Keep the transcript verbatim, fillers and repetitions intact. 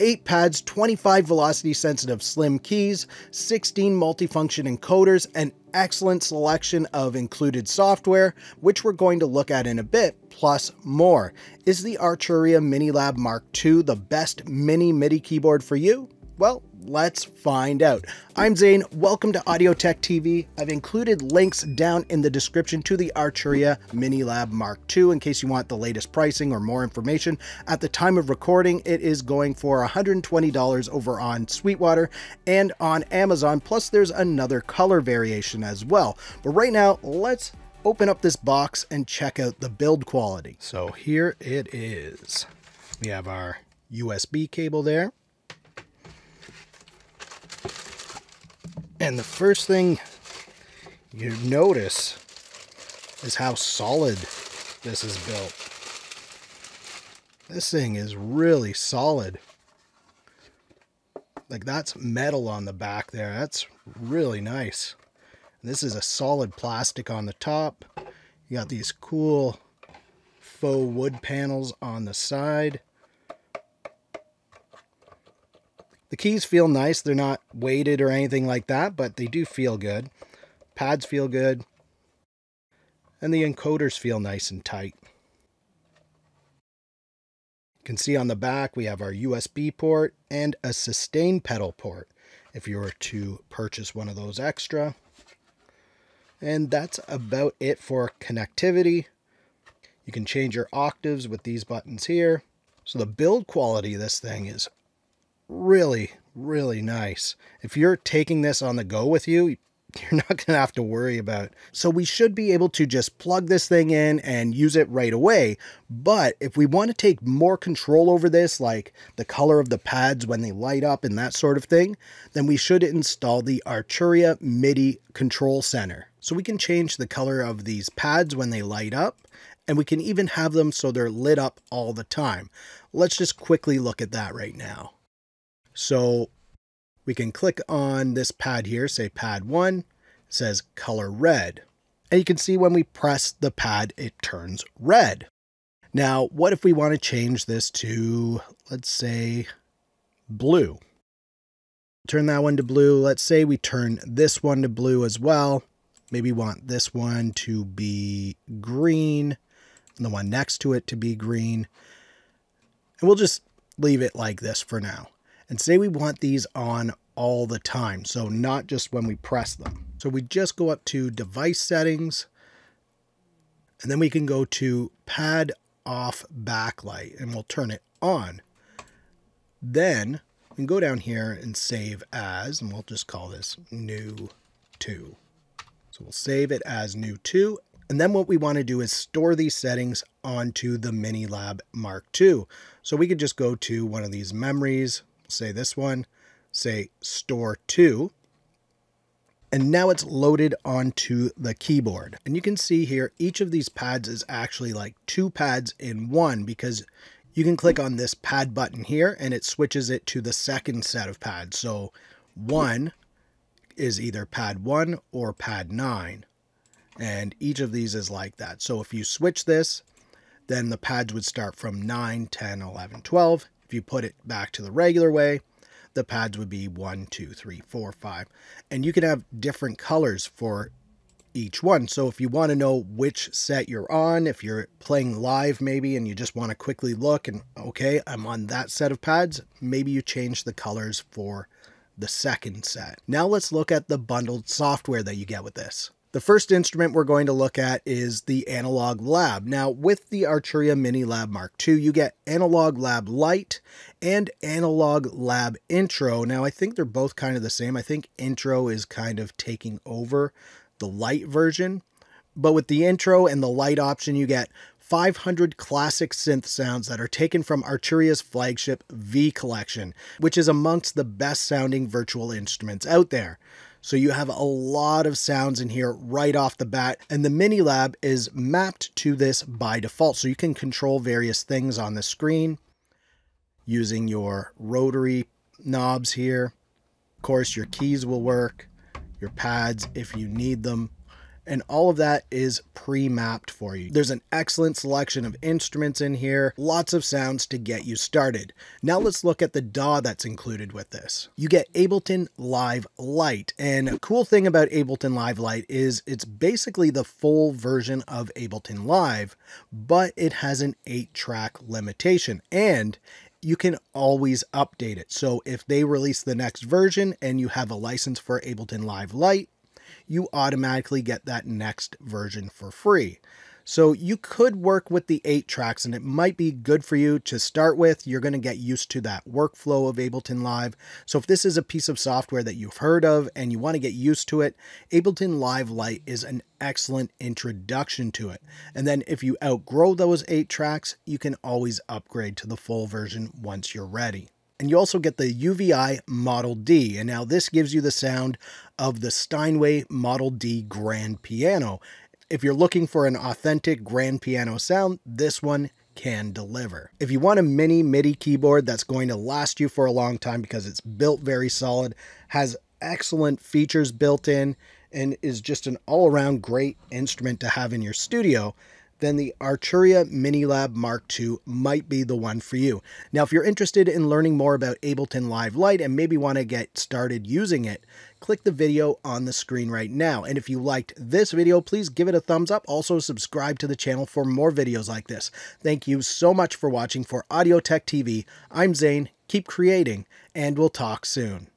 eight pads, twenty-five velocity sensitive slim keys, sixteen multifunction encoders, and excellent selection of included software, which we're going to look at in a bit, plus more. Is the Arturia MiniLab Mark two the best mini MIDI keyboard for you? Well, let's find out. I'm Zane, welcome to Audio Tech T V. I've included links down in the description to the Arturia MiniLab Mark two in case you want the latest pricing or more information. At the time of recording, it is going for one hundred twenty dollars over on Sweetwater and on Amazon, plus there's another color variation as well. But right now, let's open up this box and check out the build quality. So here it is. We have our U S B cable there. And the first thing you notice is how solid this is built. This thing is really solid. Like, that's metal on the back there. That's really nice. And this is a solid plastic on the top. You got these cool faux wood panels on the side. The keys feel nice. They're not weighted or anything like that, but they do feel good. Pads feel good. And the encoders feel nice and tight. You can see on the back we have our U S B port and a sustain pedal port if you were to purchase one of those extra. And that's about it for connectivity. You can change your octaves with these buttons here. So the build quality of this thing is really, really nice. If you're taking this on the go with you, you're not going to have to worry about. So we should be able to just plug this thing in and use it right away. But if we want to take more control over this, like the color of the pads when they light up and that sort of thing, then we should install the Arturia MIDI Control Center. So we can change the color of these pads when they light up, and we can even have them so they're lit up all the time. Let's just quickly look at that right now. So we can click on this pad here, say pad one, it says color red. And you can see when we press the pad, it turns red. Now, what if we want to change this to, let's say, blue? Turn that one to blue. Let's say we turn this one to blue as well. Maybe want this one to be green and the one next to it to be green. And we'll just leave it like this for now. And say we want these on all the time, so not just when we press them. So we just go up to device settings, and then we can go to pad off backlight, and we'll turn it on. Then we can go down here and save as, and we'll just call this new two. So we'll save it as new two. And then what we want to do is store these settings onto the MiniLab Mark two. So we could just go to one of these memories, say this one, say store to, and now it's loaded onto the keyboard. And you can see here, each of these pads is actually like two pads in one, because you can click on this pad button here and it switches it to the second set of pads. So one is either pad one or pad nine. And each of these is like that. So if you switch this, then the pads would start from nine, ten, eleven, twelve. If you put it back to the regular way, the pads would be one, two, three, four, five. And you can have different colors for each one. So if you want to know which set you're on, if you're playing live maybe, and you just want to quickly look and, okay, I'm on that set of pads, maybe you change the colors for the second set. Now let's look at the bundled software that you get with this. The first instrument we're going to look at is the Analog Lab. Now, with the Arturia MiniLab Mark two, you get Analog Lab Lite and Analog Lab Intro. Now, I think they're both kind of the same. I think Intro is kind of taking over the Lite version. But with the Intro and the Lite option, you get five hundred classic synth sounds that are taken from Arturia's flagship V Collection, which is amongst the best sounding virtual instruments out there. So you have a lot of sounds in here right off the bat, and the MiniLab is mapped to this by default. So you can control various things on the screen using your rotary knobs here. Of course, your keys will work, your pads if you need them, and all of that is pre-mapped for you. There's an excellent selection of instruments in here, lots of sounds to get you started. Now let's look at the D A W that's included with this. You get Ableton Live Lite, and a cool thing about Ableton Live Lite is it's basically the full version of Ableton Live, but it has an eight track limitation, and you can always update it. So if they release the next version and you have a license for Ableton Live Lite, you automatically get that next version for free. So you could work with the eight tracks, and it might be good for you to start with. You're going to get used to that workflow of Ableton Live. So if this is a piece of software that you've heard of and you want to get used to it, Ableton Live Lite is an excellent introduction to it. And then if you outgrow those eight tracks, you can always upgrade to the full version once you're ready. And you also get the U V I Model D. And now this gives you the sound of the Steinway Model D grand piano. If you're looking for an authentic grand piano sound, this one can deliver. If you want a mini MIDI keyboard that's going to last you for a long time because it's built very solid, has excellent features built in, and is just an all-around great instrument to have in your studio, then the Arturia MiniLab Mark two might be the one for you. Now, if you're interested in learning more about Ableton Live Lite and maybe want to get started using it, click the video on the screen right now. And if you liked this video, please give it a thumbs up. Also, subscribe to the channel for more videos like this. Thank you so much for watching. For Audio Tech T V, I'm Zane. Keep creating, and we'll talk soon.